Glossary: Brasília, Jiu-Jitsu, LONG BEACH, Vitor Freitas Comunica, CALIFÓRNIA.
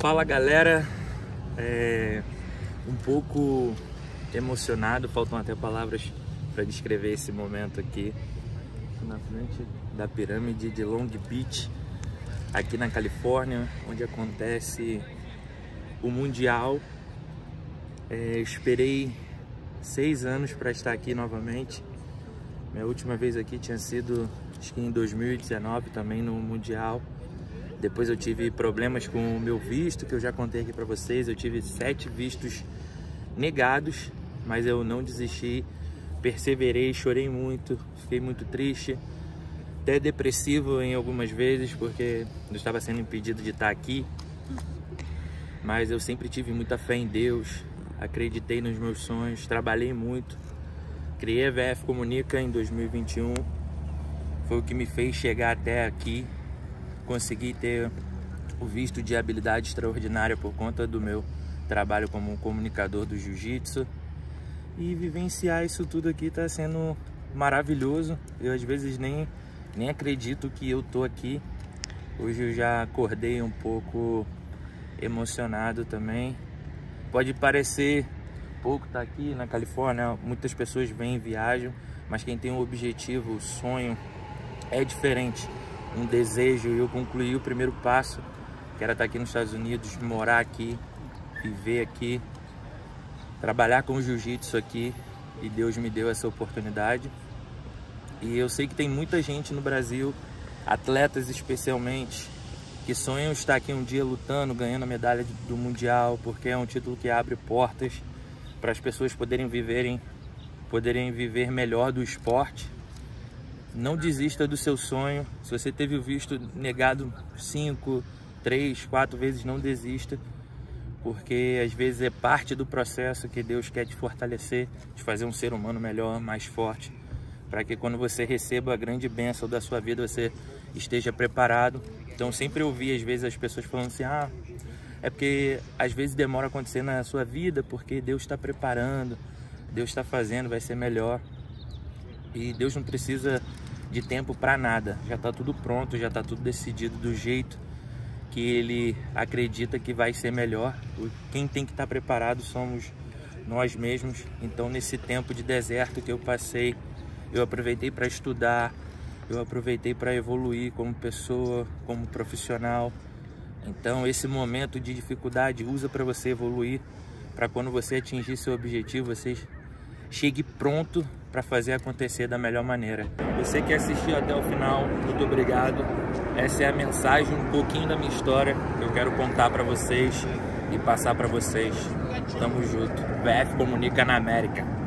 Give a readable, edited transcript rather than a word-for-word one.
Fala galera, um pouco emocionado, faltam até palavras para descrever esse momento aqui na frente da pirâmide de Long Beach, aqui na Califórnia, onde acontece o Mundial. Esperei 6 anos para estar aqui novamente. Minha última vez aqui tinha sido, acho que em 2019, também no Mundial. Depois eu tive problemas com o meu visto, que eu já contei aqui para vocês. Eu tive 7 vistos negados, mas eu não desisti, perseverei, chorei muito, fiquei muito triste, até depressivo em algumas vezes, porque eu estava sendo impedido de estar aqui. Mas eu sempre tive muita fé em Deus, acreditei nos meus sonhos, trabalhei muito. Criei a VF Comunica em 2021, foi o que me fez chegar até aqui. Consegui ter o visto de habilidade extraordinária por conta do meu trabalho como um comunicador do jiu-jitsu. E vivenciar isso tudo aqui está sendo maravilhoso. Eu às vezes nem acredito que eu tô aqui. Hoje eu já acordei um pouco emocionado também. Pode parecer pouco tá aqui na Califórnia, muitas pessoas vêm e viajam, mas quem tem um objetivo, um sonho, é diferente, um desejo. Eu concluí o primeiro passo, que era estar aqui nos Estados Unidos, morar aqui, viver aqui, trabalhar com jiu-jitsu aqui, e Deus me deu essa oportunidade. E eu sei que tem muita gente no Brasil, atletas especialmente, que sonham estar aqui um dia lutando, ganhando a medalha do Mundial, porque é um título que abre portas para as pessoas poderem viver melhor do esporte. Não desista do seu sonho. Se você teve o visto negado 5, 3, 4 vezes, não desista, porque às vezes é parte do processo que Deus quer te fortalecer, te fazer um ser humano melhor, mais forte, para que quando você receba a grande bênção da sua vida, você esteja preparado. Então sempre ouvi às vezes as pessoas falando assim, é porque às vezes demora a acontecer na sua vida, porque Deus está preparando, Deus está fazendo, vai ser melhor. E Deus não precisa de tempo para nada, já está tudo pronto, já está tudo decidido do jeito que Ele acredita que vai ser melhor. Quem tem que estar preparado somos nós mesmos. Então nesse tempo de deserto que eu passei, eu aproveitei para estudar, eu aproveitei para evoluir como pessoa, como profissional. Então esse momento de dificuldade usa para você evoluir, para quando você atingir seu objetivo, você chegue pronto para fazer acontecer da melhor maneira. Você que assistiu até o final, muito obrigado. Essa é a mensagem, um pouquinho da minha história que eu quero contar para vocês e passar para vocês. Tamo junto. VF Comunica na América.